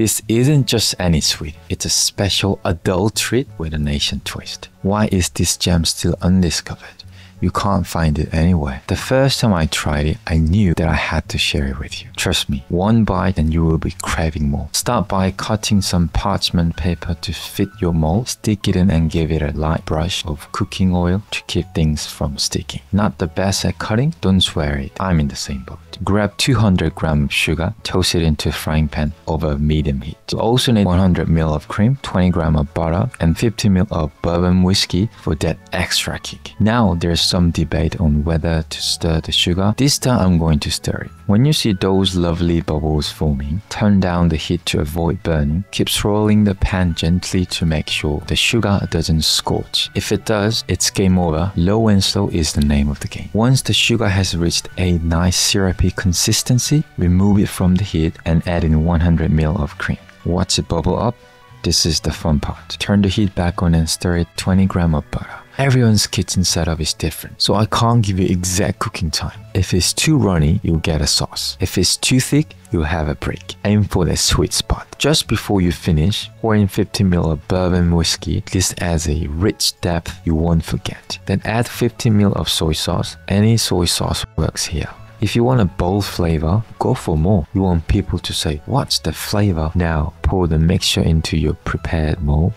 This isn't just any sweet, it's a special adult treat with an Asian twist. Why is this gem still undiscovered? You can't find it anywhere. The first time I tried it, I knew that I had to share it with you. Trust me, one bite and you will be craving more. Start by cutting some parchment paper to fit your mold, stick it in and give it a light brush of cooking oil to keep things from sticking. Not the best at cutting? Don't swear it, I'm in the same boat. Grab 200 grams of sugar, toast it into a frying pan over medium heat. You also need 100 ml of cream, 20 grams of butter, and 50 ml of bourbon whiskey for that extra kick. Now there's some debate on whether to stir the sugar. This time I'm going to stir it. When you see those lovely bubbles forming, turn down the heat to avoid burning. Keep swirling the pan gently to make sure the sugar doesn't scorch. If it does, it's game over. Low and slow is the name of the game. Once the sugar has reached a nice syrupy consistency, remove it from the heat and add in 100 ml of cream. Watch it bubble up. This is the fun part. Turn the heat back on and stir it 20 grams of butter. Everyone's kitchen setup is different, so I can't give you exact cooking time. If it's too runny, you'll get a sauce. If it's too thick, you'll have a break. Aim for that sweet spot. Just before you finish, pour in 50 ml of bourbon whiskey. This adds a rich depth you won't forget. Then add 50 ml of soy sauce. Any soy sauce works here. If you want a bold flavor, go for more. You want people to say, "What's the flavor?" Now pour the mixture into your prepared mold.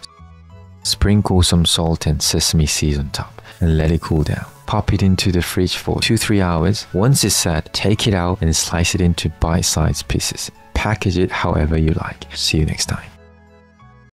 Sprinkle some salt and sesame seeds on top and let it cool down. Pop it into the fridge for 2-3 hours. Once it's set, take it out and slice it into bite-sized pieces. Package it however you like. See you next time.